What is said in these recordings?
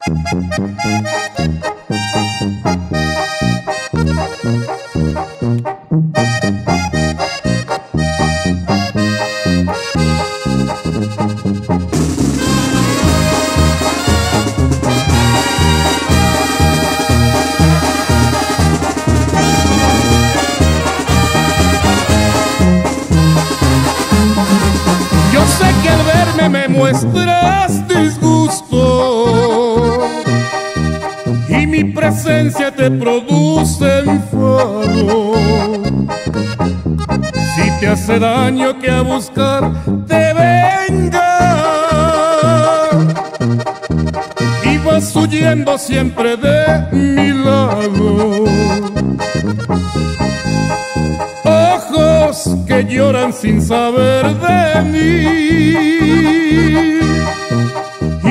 Yo sé que al verme me muestras disgusto y mi presencia te produce enfado. Si te hace daño que a buscar te venga y vas huyendo siempre de mi lado. Ojos que lloran sin saber de mí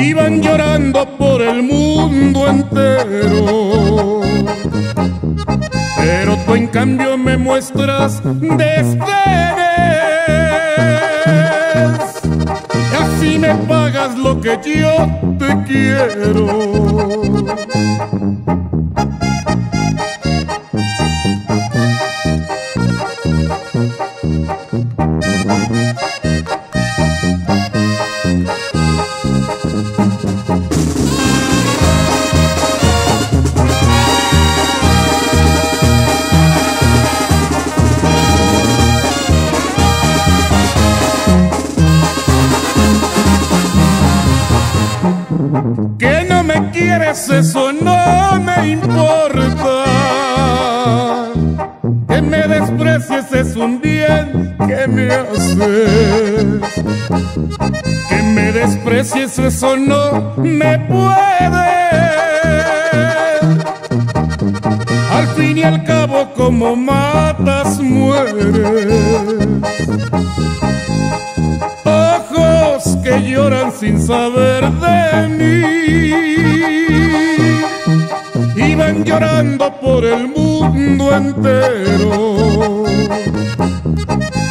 y van llorando por el mundo entero. Pero tú en cambio me muestras deseos y así me pagas lo que yo te quiero. Que no me quieres, eso no me importa. Que me desprecies es un bien que me haces. Que me desprecies, eso no me puede. Al fin y al cabo, como matas, mueres. Que lloran sin saber de mí y van llorando por el mundo entero.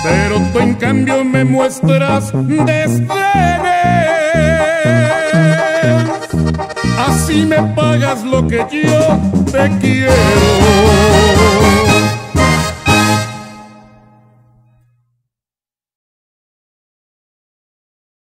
Pero tú en cambio me muestras desdenes, así me pagas lo que yo te quiero.